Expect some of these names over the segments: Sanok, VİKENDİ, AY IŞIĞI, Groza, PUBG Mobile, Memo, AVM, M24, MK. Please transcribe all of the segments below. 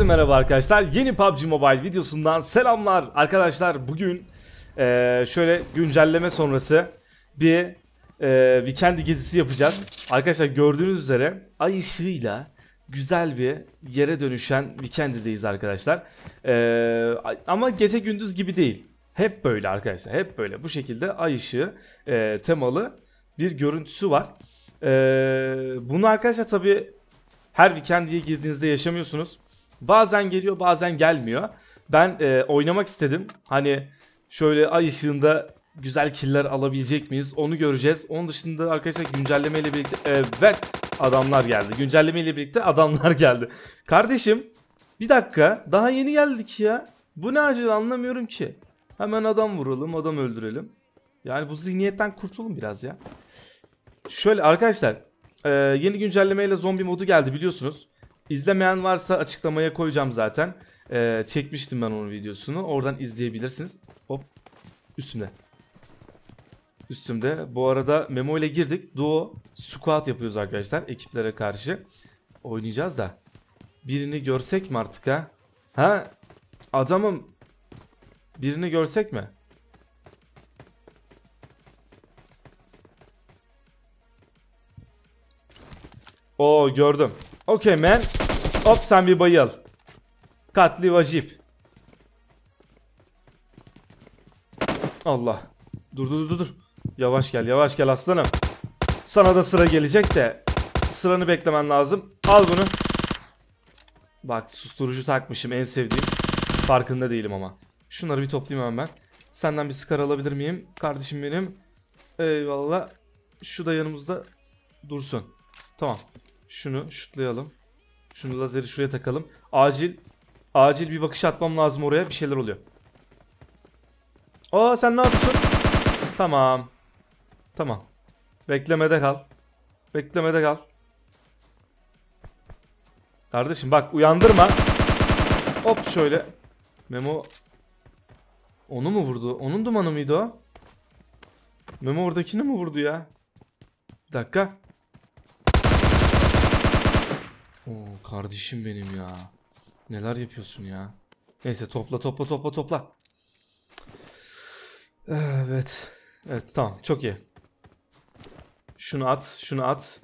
Herkese merhaba arkadaşlar. Yeni PUBG Mobile videosundan selamlar. Arkadaşlar bugün şöyle güncelleme sonrası bir weekend gezisi yapacağız. Arkadaşlar gördüğünüz üzere ay ışığıyla güzel bir yere dönüşen weekend'deyiz arkadaşlar. Ama gece gündüz gibi değil. Hep böyle arkadaşlar. Hep böyle bu şekilde ay ışığı temalı bir görüntüsü var. Bunu arkadaşlar tabii her weekend'e girdiğinizde yaşamıyorsunuz. Bazen geliyor bazen gelmiyor. Ben oynamak istedim. Hani şöyle ay ışığında güzel killer alabilecek miyiz onu göreceğiz. Onun dışında arkadaşlar güncellemeyle birlikte evet adamlar geldi. Güncellemeyle birlikte adamlar geldi. Kardeşim bir dakika, daha yeni geldik ya. Bu ne acil, anlamıyorum ki. Hemen adam vuralım, adam öldürelim. Yani bu zihniyetten kurtulun biraz ya. Şöyle arkadaşlar yeni güncellemeyle zombi modu geldi biliyorsunuz. İzlemeyen varsa açıklamaya koyacağım zaten. Çekmiştim ben onun videosunu. Oradan izleyebilirsiniz. Hop. Üstümde. Üstümde. Bu arada Memo ile girdik. Duo squat yapıyoruz arkadaşlar. Ekiplere karşı. Oynayacağız da. Birini görsek mi artık ha? Ha? Adamım. Birini görsek mi? Oo gördüm. Okey man. Hop sen bir bayıl. Katli vacip. Allah. Dur. Yavaş gel aslanım. Sana da sıra gelecek de sıranı beklemen lazım. Al bunu. Bak susturucu takmışım, en sevdiğim. Farkında değilim ama. Şunları bir toplayayım hemen ben. Senden bir skar alabilir miyim? Kardeşim benim. Eyvallah. Şu da yanımızda dursun. Tamam. Şunu şutlayalım. Şunu lazeri şuraya takalım. Acil bir bakış atmam lazım oraya. Bir şeyler oluyor. Aa sen ne yapıyorsun? Tamam. Beklemede kal. Kardeşim bak uyandırma. Hop şöyle. Memo. Onu mu vurdu? Onun dumanı mıydı o? Memo oradakini mi vurdu ya? Bir dakika. Oo, kardeşim benim ya. Neler yapıyorsun ya. Neyse topla. Evet tamam çok iyi. Şunu at.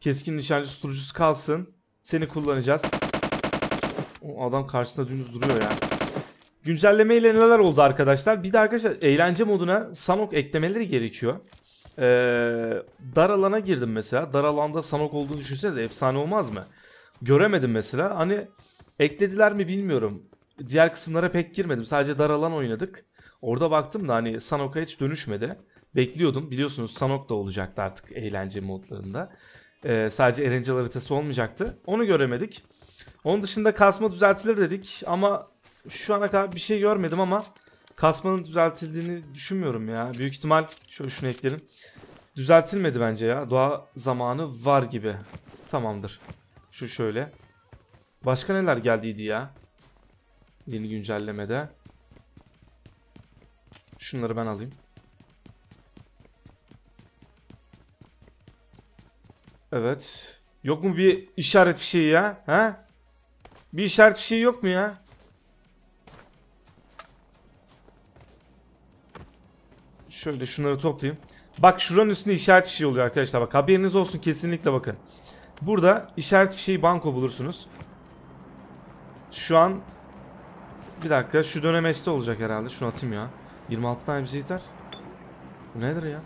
Keskin nişancı susturucusu kalsın. Seni kullanacağız. O adam karşısında dümdüz duruyor ya. Güncellemeyle neler oldu arkadaşlar? Bir de arkadaşlar eğlence moduna sanok eklemeleri gerekiyor. Dar alana girdim mesela. Dar alanda sanok olduğunu düşünsenize, efsane olmaz mı? Göremedim mesela. Hani eklediler mi bilmiyorum. Diğer kısımlara pek girmedim. Sadece dar alan oynadık. Orada baktım da hani Sanok'a hiç dönüşmedi. Bekliyordum. Biliyorsunuz Sanok da olacaktı artık eğlence modlarında. Sadece eğlence haritası olmayacaktı. Onu göremedik. Onun dışında kasma düzeltilir dedik. Ama şu ana kadar bir şey görmedim ama kasmanın düzeltildiğini düşünmüyorum ya. Büyük ihtimal şöyle şunu eklerim. Düzeltilmedi bence ya. Doğa zamanı var gibi. Tamamdır. Şu şöyle. Başka neler geldiydi ya? Yeni güncellemede. Şunları ben alayım. Evet. Yok mu bir işaret fişeği ya? Ha? Bir işaret fişeği yok mu ya? Şöyle şunları toplayayım. Bak şuranın üstünde işaret fişeği oluyor arkadaşlar. Bak haberiniz olsun, kesinlikle bakın. Burada işaret fişeği banko bulursunuz. Şu an bir dakika, şu dönemeçte olacak herhalde. Şunu atayım ya. 26 tane bize yeter. Bu nedir ya?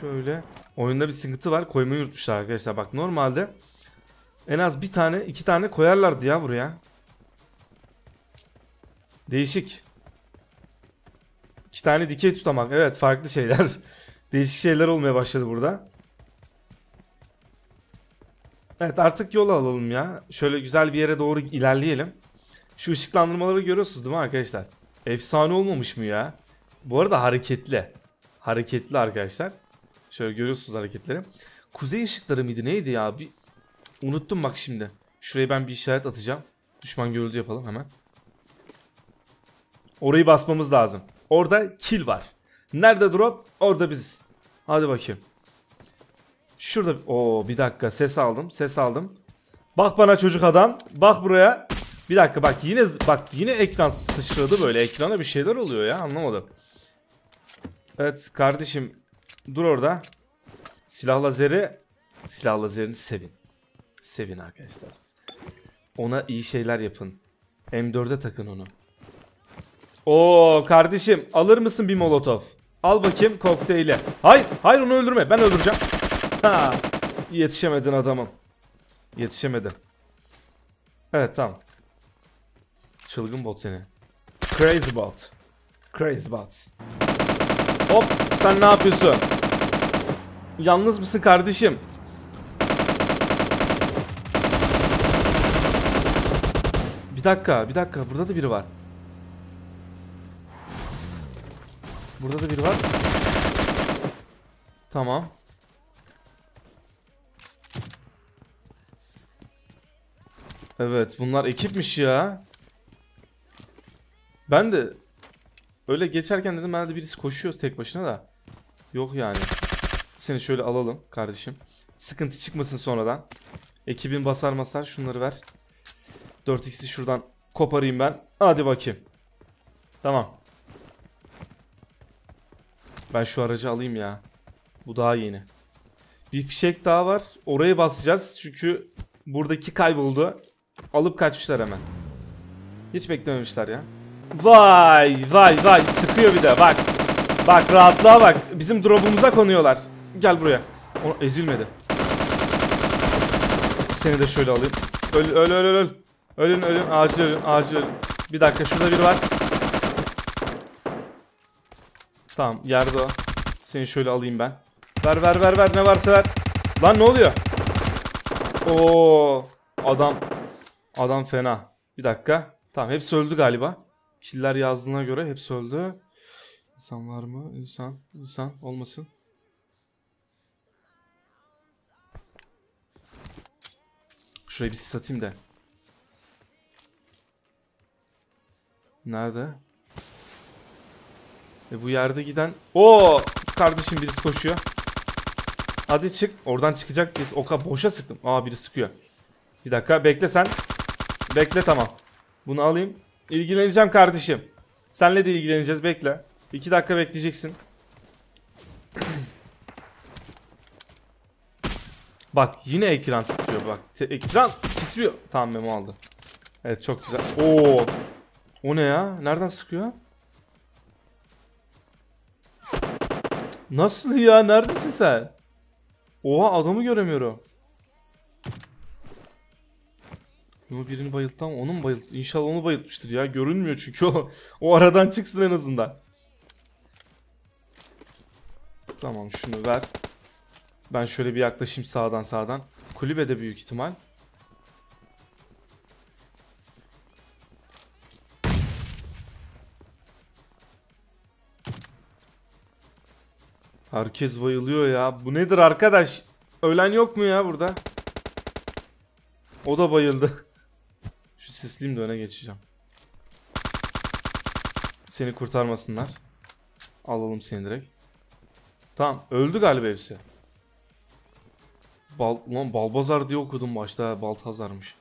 Şöyle. Oyunda bir sıkıntı var. Koymayı unutmuşlar arkadaşlar. Bak normalde en az bir tane iki tane koyarlardı ya buraya. Değişik. İki tane dikey tutamak. Evet farklı şeyler. Değişik şeyler olmaya başladı burada. Evet artık yol alalım ya. Şöyle güzel bir yere doğru ilerleyelim. Şu ışıklandırmaları görüyorsunuz değil mi arkadaşlar? Efsane olmamış mı ya? Bu arada hareketli. Hareketli arkadaşlar. Şöyle görüyorsunuz hareketleri. Kuzey ışıkları mıydı neydi ya? Bir... Unuttum bak şimdi. Şuraya ben bir işaret atacağım. Düşman görüldü yapalım hemen. Orayı basmamız lazım. Orada kill var. Nerede drop? Orada biz. Hadi bakayım. Şurada. Oo bir dakika ses aldım. Bak bana çocuk adam. Bak buraya. Bir dakika bak, yine ekran sıçradı böyle. Ekrana bir şeyler oluyor ya, anlamadım. Evet kardeşim, dur orada. Silah lazerini sevin. Sevin arkadaşlar. Ona iyi şeyler yapın. M4'e takın onu. Oo kardeşim, alır mısın bir molotof? Al bakayım kokteyli. Hayır hayır, onu öldürme, ben öldüreceğim. Ha, yetişemedin adamım. Yetişemedin. Evet tamam. Çılgın bot seni. Crazy bot. Crazy bot. Hop, sen ne yapıyorsun? Yalnız mısın kardeşim? Bir dakika, burada da biri var. Tamam. Evet, bunlar ekipmiş ya. Ben de öyle geçerken dedim, ben de birisi koşuyor tek başına da. Yok yani. Seni şöyle alalım kardeşim. Sıkıntı çıkmasın sonradan. Ekibin basar masar, şunları ver. 4x'i şuradan koparayım ben. Hadi bakayım. Tamam. Ben şu aracı alayım ya. Bu daha yeni. Bir fişek daha var. Oraya basacağız çünkü buradaki kayboldu. Alıp kaçmışlar hemen. Hiç beklememişler ya. Vay vay vay, sıkıyor bir de bak. Bak rahatlığa bak. Bizim drop'umuza konuyorlar. Gel buraya. O ezilmedi. Seni de şöyle alayım. Öl. Ölün acil ölün. Bir dakika, şurada biri var. Tamam, yerde o. Seni şöyle alayım ben. Ver, ne varsa ver. Lan ne oluyor? Oo, adam fena. Bir dakika. Tamam, hepsi öldü galiba. Killer yazdığına göre hepsi öldü. İnsan var mı? İnsan olmasın. Şurayı bir sis atayım da. Nerede? Bu yerde giden... Oo! Kardeşim, birisi koşuyor. Hadi çık. Oradan çıkacak birisi. Oka boşa sıktım. Aa, biri sıkıyor. Bir dakika bekle sen. Bekle, tamam. Bunu alayım. İlgileneceğim kardeşim. Senle de ilgileneceğiz, bekle. 2 dakika bekleyeceksin. Bak yine ekran titriyor bak. Ekran titriyor. Tamam, Memo aldı. Evet, çok güzel. Oo! O ne ya? Nereden sıkıyor? Nasıl ya? Neredesin sen? Oha, adamı göremiyorum. Birini bayıltam, onu mu bayılttı? İnşallah onu bayıltmıştır ya. Görünmüyor çünkü o. O aradan çıksın en azından. Tamam, şunu ver. Ben şöyle bir yaklaşayım sağdan. Kulübede büyük ihtimal. Herkes bayılıyor ya. Bu nedir arkadaş? Ölen yok mu ya burada? O da bayıldı. Şu sisliyim de öne geçeceğim. Seni kurtarmasınlar. Alalım seni direkt. Tamam, öldü galiba hepsi. Ulan Balbazar diye okudum başta. Baltazar'mış.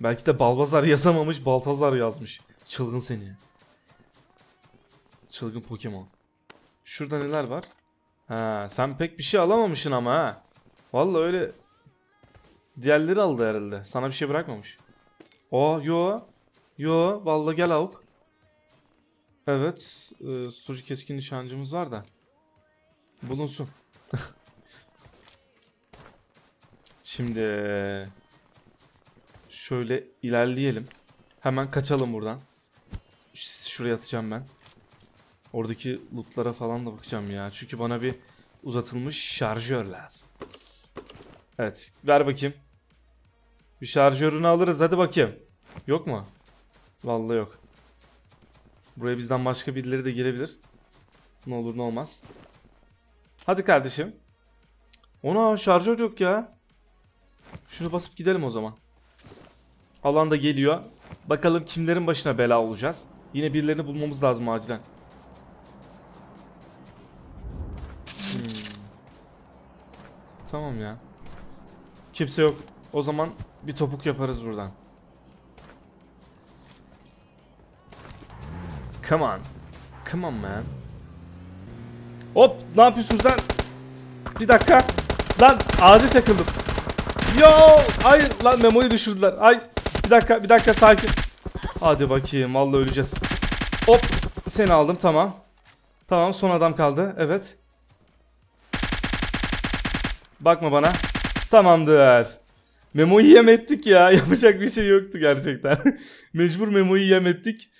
Belki de Balbazar yazamamış, Baltazar yazmış. Çılgın seni. Çılgın Pokemon. Şurada neler var? Ha, sen pek bir şey alamamışsın ama ha. Vallahi öyle. Diğerleri aldı herhalde. Sana bir şey bırakmamış. Oo, yo vallahi gel avuk. Evet, susturucu keskin nişancımız var da. Bulunsun. Şimdi şöyle ilerleyelim. Hemen kaçalım buradan. Şuraya atacağım ben. Oradaki lootlara falan da bakacağım ya. Çünkü bana bir uzatılmış şarjör lazım. Evet, ver bakayım. Bir şarjörünü alırız, hadi bakayım. Yok mu? Vallahi yok. Buraya bizden başka birileri de girebilir. Ne olur ne olmaz. Hadi kardeşim. Ona şarjör yok ya. Şunu basıp gidelim o zaman. Alan da geliyor. Bakalım kimlerin başına bela olacağız. Yine birilerini bulmamız lazım acilen. Tamam ya. Kimse yok. O zaman bir topuk yaparız buradan. Come on. Come on man. Hop, ne yapıyorsunuz lan? Bir dakika. Lan ağzı çakıldım. Yo, hayır lan, Memo'yu düşürdüler. Ay, bir dakika sakin. Hadi bakayım, vallahi öleceğiz. Hop, seni aldım, tamam. Tamam, son adam kaldı. Evet. Bakma bana. Tamamdır. Memo'yu yem ettik ya. Yapacak bir şey yoktu gerçekten. Mecbur Memo'yu yem ettik.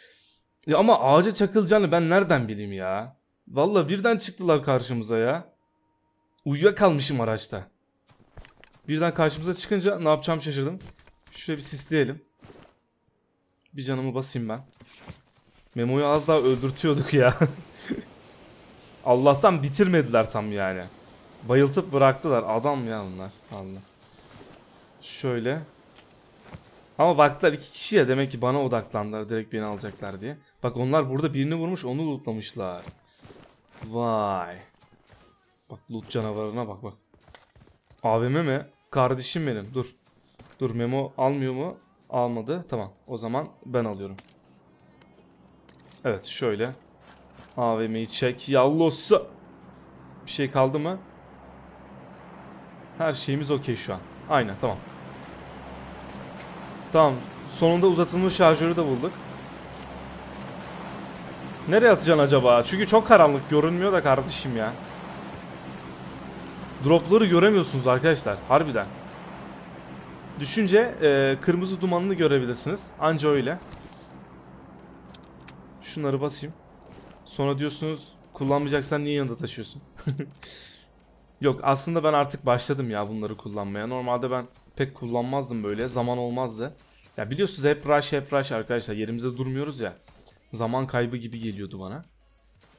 Ya ama ağaca çakılacağını ben nereden bileyim ya? Vallahi birden çıktılar karşımıza ya. Uyuyakalmışım araçta. Birden karşımıza çıkınca ne yapacağımı şaşırdım. Şöyle bir sisleyelim. Bir canımı basayım ben. Memo'yu az daha öldürtüyorduk ya. Allah'tan bitirmediler tam yani. Bayıltıp bıraktılar. Adam ya onlar. Allah. Şöyle. Ama baktılar iki kişiye, demek ki bana odaklandılar. Direkt beni alacaklar diye. Bak onlar burada birini vurmuş, onu lootlamışlar. Vay. Bak loot canavarına bak bak. AVM mi? Kardeşim benim. Dur. Dur, Memo almıyor mu? Almadı. Tamam. O zaman ben alıyorum. Evet şöyle. AVM'yi çek. Yallosu. Bir şey kaldı mı? Her şeyimiz okey şu an. Aynen, tamam. Tamam. Sonunda uzatılmış şarjörü de bulduk. Nereye atacaksın acaba? Çünkü çok karanlık görünmüyor da kardeşim ya. Dropları göremiyorsunuz arkadaşlar. Harbiden. Düşünce kırmızı dumanını görebilirsiniz. Anca öyle. Şunları basayım. Sonra diyorsunuz kullanmayacaksan niye yanında taşıyorsun? Yok aslında ben artık başladım ya bunları kullanmaya. Normalde ben pek kullanmazdım böyle. Zaman olmazdı. Ya biliyorsunuz hep rush arkadaşlar. Yerimizde durmuyoruz ya. Zaman kaybı gibi geliyordu bana.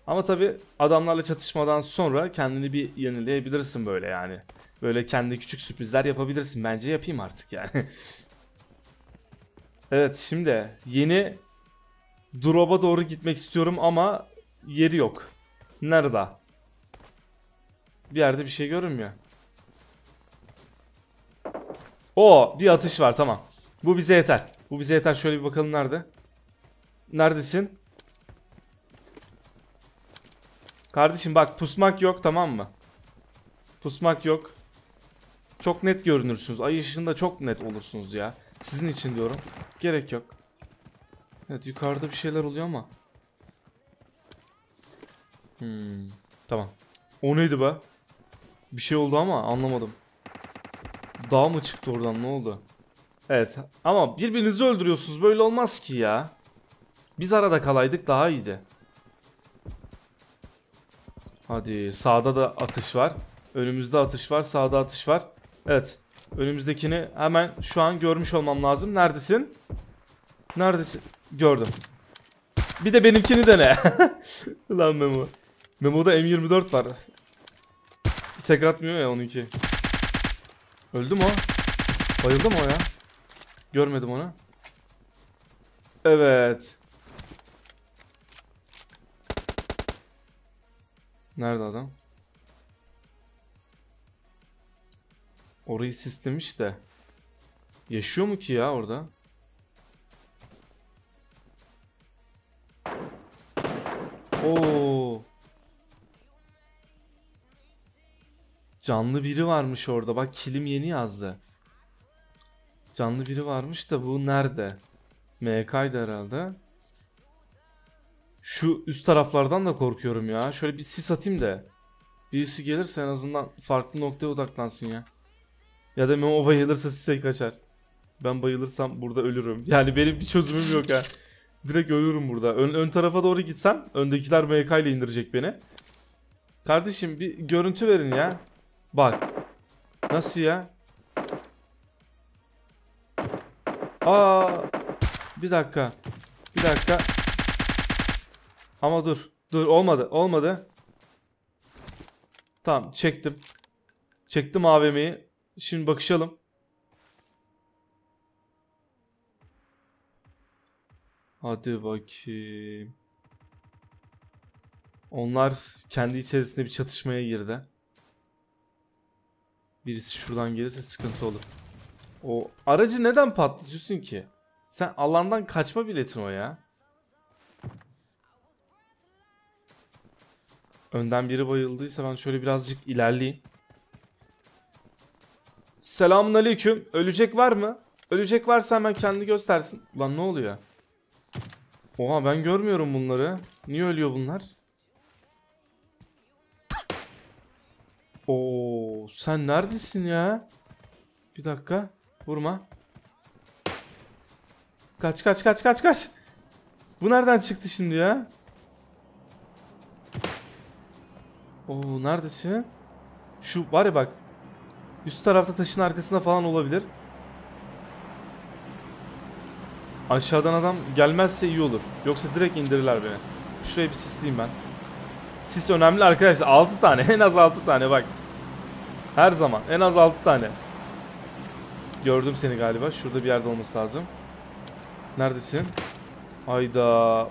Ama tabi adamlarla çatışmadan sonra kendini bir yenileyebilirsin böyle yani. Böyle kendi küçük sürprizler yapabilirsin. Bence yapayım artık yani. Evet şimdi yeni drop'a doğru gitmek istiyorum ama yeri yok. Nerede? Bir yerde bir şey görünmüyor. Oo, bir atış var, tamam. Bu bize yeter. Bu bize yeter. Şöyle bir bakalım nerede? Neredesin? Kardeşim bak, pusmak yok, tamam mı? Pusmak yok. Çok net görünürsünüz. Ay ışığında çok net olursunuz ya. Sizin için diyorum. Gerek yok. Evet yukarıda bir şeyler oluyor ama. Tamam. O neydi be? Bir şey oldu ama anlamadım. Dağ mı çıktı oradan, ne oldu? Evet ama birbirinizi öldürüyorsunuz. Böyle olmaz ki ya. Biz arada kalaydık daha iyiydi. Hadi sağda da atış var. Önümüzde atış var, sağda atış var. Evet önümüzdekini hemen şu an görmüş olmam lazım. Neredesin? Neredesin? Gördüm. Bir de benimkini dene. Lan Memo. Memo'da M24 var. Tek atmıyor ya onunki. Öldü mü o? Bayıldı mı o ya? Görmedim onu. Evet. Nerede adam? Orayı sislemiş de. Yaşıyor mu ki ya orada? Oo. Canlı biri varmış orada. Bak kilim yeni yazdı. Canlı biri varmış da bu nerede? MK'ydı herhalde. Şu üst taraflardan da korkuyorum ya. Şöyle bir sis atayım da. Birisi gelirse en azından farklı noktaya odaklansın ya. Ya da Memo bayılırsa sise kaçar. Ben bayılırsam burada ölürüm. Yani benim bir çözümüm yok ha. Direkt ölürüm burada. Ön tarafa doğru gitsem öndekiler MK ile indirecek beni. Kardeşim bir görüntü verin ya. Bak. Nasıl ya? Aa, bir dakika. Bir dakika. Ama dur. Dur, olmadı. Olmadı. Tamam, çektim. Çektim AVM'yi. Şimdi bakışalım. Hadi bakayım. Onlar kendi içerisinde bir çatışmaya girdi. Birisi şuradan gelirse sıkıntı olur. O aracı neden patlatıyorsun ki? Sen alandan kaçma biletin o ya. Önden biri bayıldıysa ben şöyle birazcık ilerleyeyim. Selamünaleyküm. Ölecek var mı? Ölecek varsa hemen kendini göstersin. Ulan ne oluyor? Oha, ben görmüyorum bunları. Niye ölüyor bunlar? Oo, sen neredesin ya? Bir dakika. Vurma. Kaç kaç kaç kaç kaç. Bu nereden çıktı şimdi ya? Oo, neredesin? Şu var ya bak. Üst tarafta taşın arkasında falan olabilir. Aşağıdan adam gelmezse iyi olur. Yoksa direkt indirirler beni. Şuraya bir sisleyeyim ben. Sis önemli arkadaşlar. 6 tane. En az 6 tane bak. Her zaman. En az 6 tane. Gördüm seni galiba. Şurada bir yerde olması lazım. Neredesin? Hayda.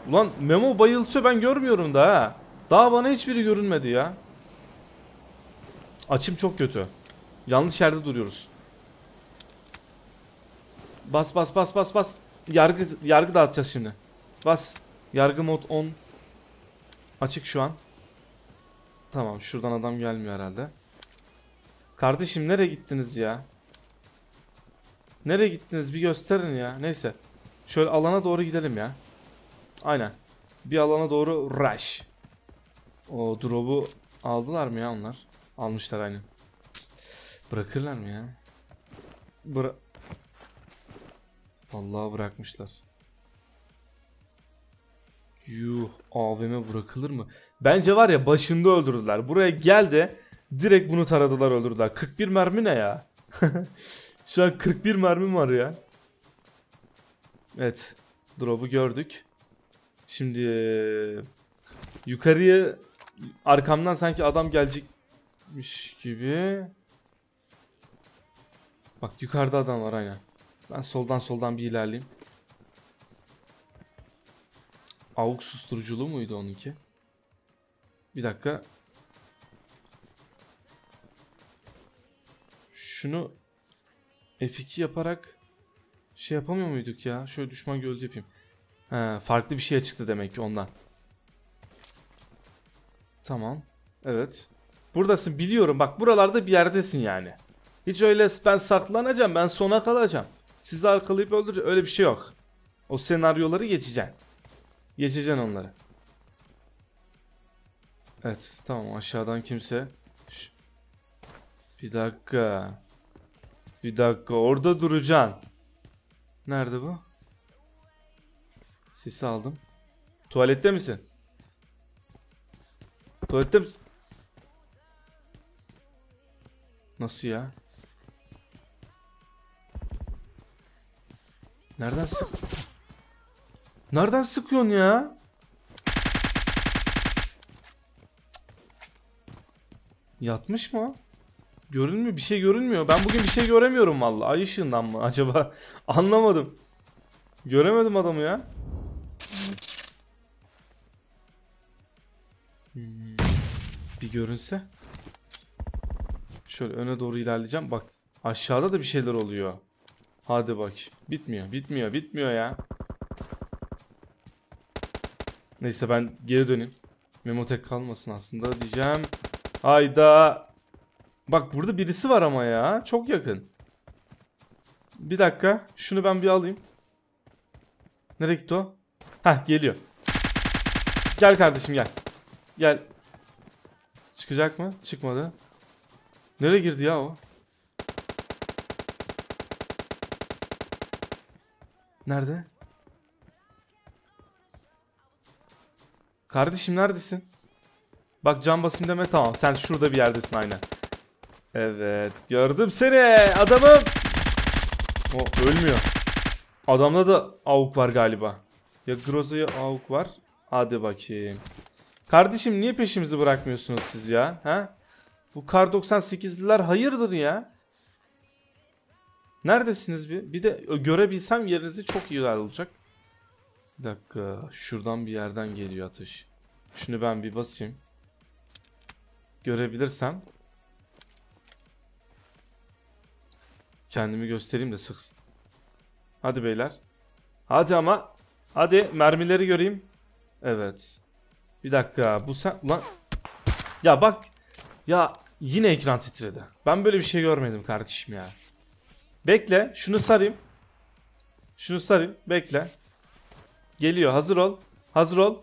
Ulan Memo bayıltıyor. Ben görmüyorum da ha. Daha bana hiçbiri görünmedi ya. Açım çok kötü. Yanlış yerde duruyoruz. Bas bas bas bas bas. Yargı dağıtacağız şimdi. Bas. Yargı mod 10. Açık şu an. Tamam, şuradan adam gelmiyor herhalde. Kardeşim nereye gittiniz ya? Nereye gittiniz bir gösterin ya. Neyse. Şöyle alana doğru gidelim ya. Aynen. Bir alana doğru rush. O drop'u aldılar mı ya onlar? Almışlar aynen. Bırakırlar mı ya? Vallahi bırakmışlar. Yuh, AVM bırakılır mı? Bence var ya, başında öldürdüler. Buraya geldi, direkt bunu taradılar, öldürdüler. 41 mermi ne ya? Şu an 41 mermim var ya. Evet, drop'u gördük. Şimdi yukarıya arkamdan sanki adam gelecekmiş gibi. Bak yukarıda adam var aynen. Ben soldan bir ilerleyeyim. Avuk susturuculu muydu onunki? Bir dakika. Şunu F2 yaparak şey yapamıyor muyduk ya? Şöyle düşman gölge yapayım. He, farklı bir şeye çıktı demek ki ondan. Tamam. Evet. Buradasın biliyorum. Bak buralarda bir yerdesin yani. Hiç öyle ben saklanacağım, ben sona kalacağım, sizi arkalayıp öldüreceğim, öyle bir şey yok. O senaryoları geçeceksin. Geçeceksin onları. Evet tamam, aşağıdan kimse. Bir dakika. Bir dakika, orada duracaksın. Nerede bu? Sesi aldım. Tuvalette misin? Tuvalette misin? Nasıl ya? Nereden sık? Nereden sıkıyorsun ya? Yatmış mı? Görünmüyor, bir şey görünmüyor. Ben bugün bir şey göremiyorum vallahi. Ay ışığından mı acaba? Anlamadım. Göremedim adamı ya. Bir görünse. Şöyle öne doğru ilerleyeceğim. Bak aşağıda da bir şeyler oluyor. Hadi bak. Bitmiyor, bitmiyor, bitmiyor ya. Neyse ben geri döneyim. Memotek kalmasın aslında diyeceğim. Hayda. Bak burada birisi var ama ya. Çok yakın. Bir dakika. Şunu ben bir alayım. Nereye gitti o? Heh, geliyor. Gel kardeşim gel. Gel. Çıkacak mı? Çıkmadı. Nereye girdi ya o? Nerede? Kardeşim neredesin? Bak can basayım deme, tamam. Sen şurada bir yerdesin aynen. Evet gördüm seni adamım. O ölmüyor. Adamda da AUK var galiba. Ya Groza ya AUK var. Hadi bakayım. Kardeşim niye peşimizi bırakmıyorsunuz siz ya? Ha? Bu kar 98'liler hayırdır ya? Neredesiniz bir? Bir de görebilsem yerinizi çok iyi olacak. Bir dakika. Şuradan bir yerden geliyor atış. Şunu ben bir basayım. Görebilirsem. Kendimi göstereyim de sıksın. Hadi beyler. Hadi ama. Hadi mermileri göreyim. Evet. Bir dakika. Bu sen... Ulan... Ya bak ya, yine ekran titredi. Ben böyle bir şey görmedim kardeşim ya. Bekle, şunu sarayım. Şunu sarayım, bekle. Geliyor, hazır ol. Hazır ol.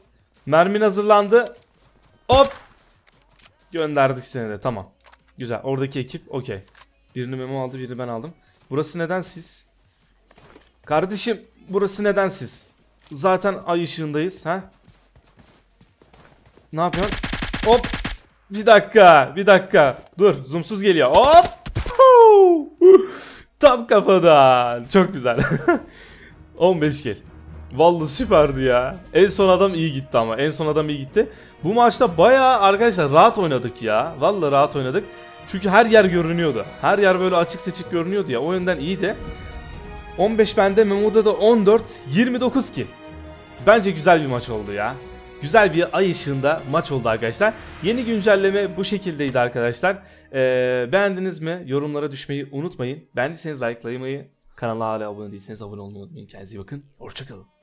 Mermin hazırlandı. Hop. Gönderdik seni de, tamam. Güzel, oradaki ekip okey. Birini Memo aldı, birini ben aldım. Burası neden siz? Kardeşim burası neden siz? Zaten ay ışığındayız ha. Ne yapıyorsun? Hop. Bir dakika, bir dakika. Dur, zoomsuz geliyor. Hop. Tam kafadan. Çok güzel. 15 kill. Vallahi süperdi ya. En son adam iyi gitti ama. En son adam iyi gitti. Bu maçta bayağı arkadaşlar rahat oynadık ya. Vallahi rahat oynadık. Çünkü her yer görünüyordu. Her yer böyle açık seçik görünüyordu ya. O yönden iyiydi. 15 bende, Memo'da da 14. 29 kill. Bence güzel bir maç oldu ya. Güzel bir ay ışığında maç oldu arkadaşlar. Yeni güncelleme bu şekildeydi arkadaşlar. Beğendiniz mi? Yorumlara düşmeyi unutmayın. Beğendiyseniz likelamayı, kanala hala abone değilseniz abone olmayı unutmayın. Kendinize iyi bakın. Hoşçakalın.